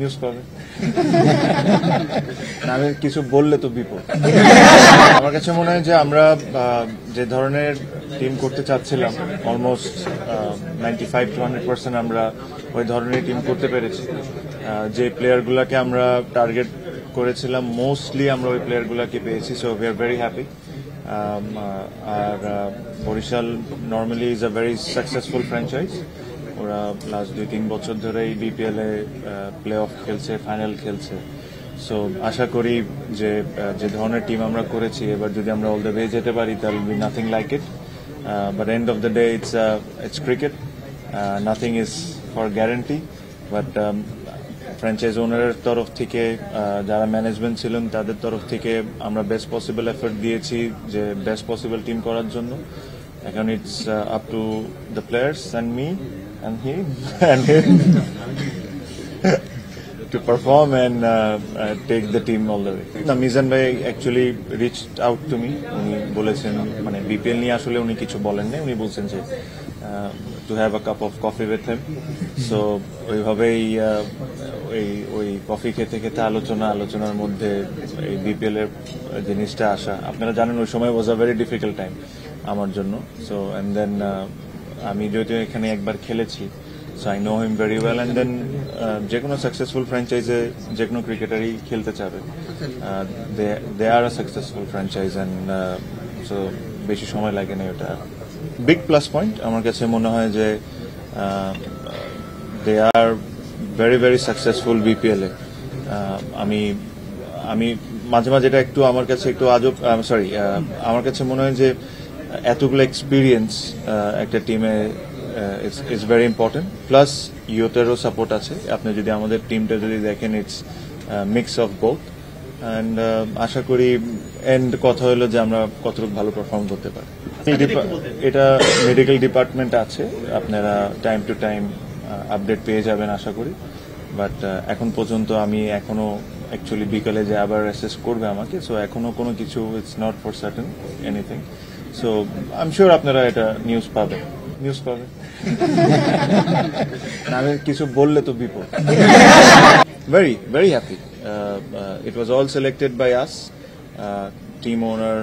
News পাবে আমি কিছু বললে তো বিপদ। আমার কাছে মনে হয় যে আমরা যে ধরনের টিম করতে চাচ্ছিলাম অলমোস্ট 95 to 100% আমরা ওই ধরনের টিম করতে পেরেছি। যে প্লেয়ারগুলোকে আমরা টার্গেট করেছিলাম মোস্টলি আমরা ওই প্লেয়ারগুলোকে পেয়েছি, so we are very happy. আর Barishal normally is a very successful franchise, ওরা লাস্ট 2-3 বছর ধরেই বিপিএল এ প্লে অফ খেলছে, ফাইনাল খেলছে। সো আশা করি যে যে ধরনের টিম আমরা করেছি এবার যদি আমরা অল দ্য ওয়ে যেতে পারি তাহলে will be nothing like it, but end of the day it's cricket, nothing is for guarantee. But franchise ওনারের তরফ থেকে যারা ম্যানেজমেন্ট ছিলেন তাদের তরফ থেকে আমরা বেস্ট পসিবল এফোর্ট দিয়েছি যে বেস্ট পসিবল টিম করার জন্য। এখন it's up to the players and me and him and him to perform and take the team all the way. Now, Mizan bhai actually reached out to me. He bolechen mane BPL ni ashole uni kichu bolen nai, uni bolchen je to have a cup of coffee with him. So oi bhabei oi coffee khete khete alochonar moddhe ei BPL er jinish ta asha apnara janen oi shomoy was a very difficult time amar jonno. So and then আমি যেহেতু এখানে একবার খেলেছি, so I know him very well. And then যে কোনো successful ফ্র্যাঞ্চাইজে যে কোনো ক্রিকেটারই খেলতে চাবে, they are a successful franchise and so বেশি সময় লাগে না, ওটা বিগ প্লাস পয়েন্ট। আমার কাছে মনে হয় যে they are very very successful বিপিএলে। আমি মাঝে মাঝে এটা একটু আমার কাছে একটু আজব, সরি, আমার কাছে মনে হয় যে এতগুলো এক্সপিরিয়েন্স একটা টিমে ইজ ভেরি ইম্পর্টেন্ট, প্লাস ইউথেরও সাপোর্ট আছে। আপনি যদি আমাদের টিমটা যদি দেখেন it's mix of both, and আশা করি এন্ড কথা হলো যে আমরা কতটুকু ভালো পারফর্ম করতে পারি। এটা মেডিকেল ডিপার্টমেন্ট আছে, আপনারা টাইম টু টাইম আপডেট পেয়ে যাবেন আশা করি। বাট এখন পর্যন্ত আমি এখনো অ্যাকচুয়ালি বিকালে যে আবার অ্যাসেস করবে আমাকে, সো এখনো কোনো কিছু it's not for certain anything. So I am sure আপনারা এটা নিউজ পাবেন। আমি কিছু বললে তো বিপদ। Very very happy. It was all selected by us, team owner,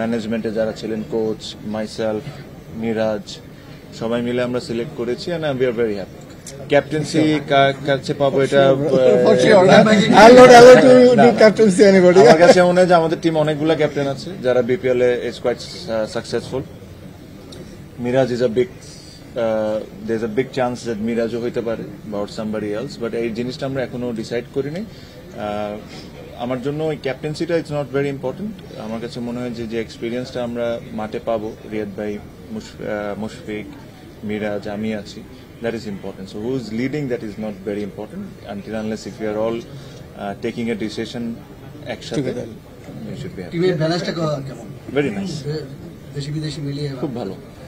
ম্যানেজমেন্টে যারা ছিলেন, কোচ, মাইসেলফ, মিরাজ, সবাই মিলে আমরা সিলেক্ট করেছি and we are very happy. Captaincy কাছে পাবো এটা আমার কাছে মনে হয় যে আমাদের টিম অনেকগুলো ক্যাপ্টেন আছে যারা বিপিএল এ is quite successful. Miraz is a big, there is a big chance that মিরাজও হইতে পারে বা অর সামবডি এলস, বাট এই জিনিসটা আমরা এখনো ডিসাইড করিনি। আমার জন্য ওই ক্যাপ্টেন্সিটা ইটস নট ভেরি ইম্পর্টেন্ট। আমার কাছে মনে হয় যে এক্সপিরিয়েন্সটা আমরা মাঠে পাবো, রিয়াদ ভাই, মুশফিক, মিরাজ, আমি আছি, that is important. So who is leading, that is not very important until unless if you are all taking a decision action together, we should be happy. Team balance ta kemon? Very nice, deshi bideshi miliye khub bhalo.